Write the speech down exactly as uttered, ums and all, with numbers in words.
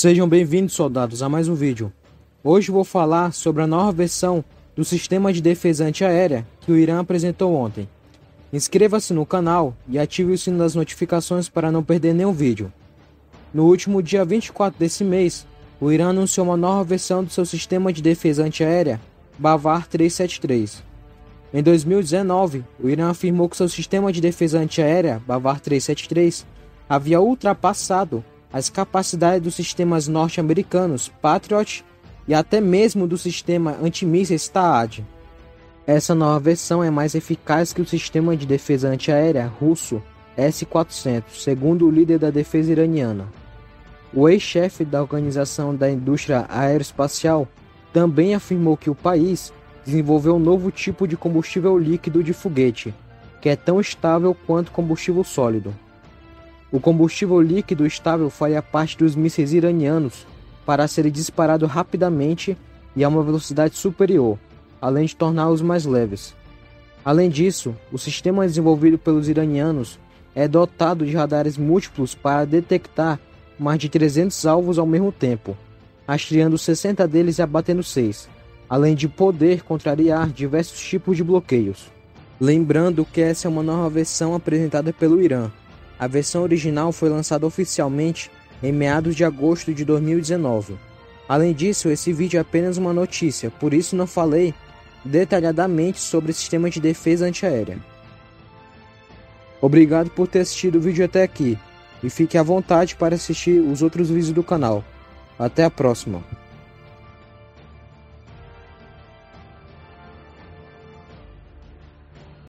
Sejam bem-vindos, soldados, a mais um vídeo. Hoje vou falar sobre a nova versão do sistema de defesa antiaérea que o Irã apresentou ontem. Inscreva-se no canal e ative o sino das notificações para não perder nenhum vídeo. No último dia vinte e quatro desse mês, o Irã anunciou uma nova versão do seu sistema de defesa antiaérea, Bavar trezentos e setenta e três. Em dois mil e dezenove, o Irã afirmou que seu sistema de defesa antiaérea, Bavar trezentos e setenta e três, havia ultrapassado as capacidades dos sistemas norte-americanos Patriot e até mesmo do sistema antimísseis Taad. Essa nova versão é mais eficaz que o sistema de defesa antiaérea russo S quatrocentos, segundo o líder da defesa iraniana. O ex-chefe da Organização da Indústria Aeroespacial também afirmou que o país desenvolveu um novo tipo de combustível líquido de foguete, que é tão estável quanto combustível sólido. O combustível líquido estável faria parte dos mísseis iranianos para serem disparados rapidamente e a uma velocidade superior, além de torná-los mais leves. Além disso, o sistema desenvolvido pelos iranianos é dotado de radares múltiplos para detectar mais de trezentos alvos ao mesmo tempo, rastreando sessenta deles e abatendo seis, além de poder contrariar diversos tipos de bloqueios. Lembrando que essa é uma nova versão apresentada pelo Irã. A versão original foi lançada oficialmente em meados de agosto de dois mil e dezenove. Além disso, esse vídeo é apenas uma notícia, por isso não falei detalhadamente sobre o sistema de defesa antiaérea. Obrigado por ter assistido o vídeo até aqui, e fique à vontade para assistir os outros vídeos do canal. Até a próxima!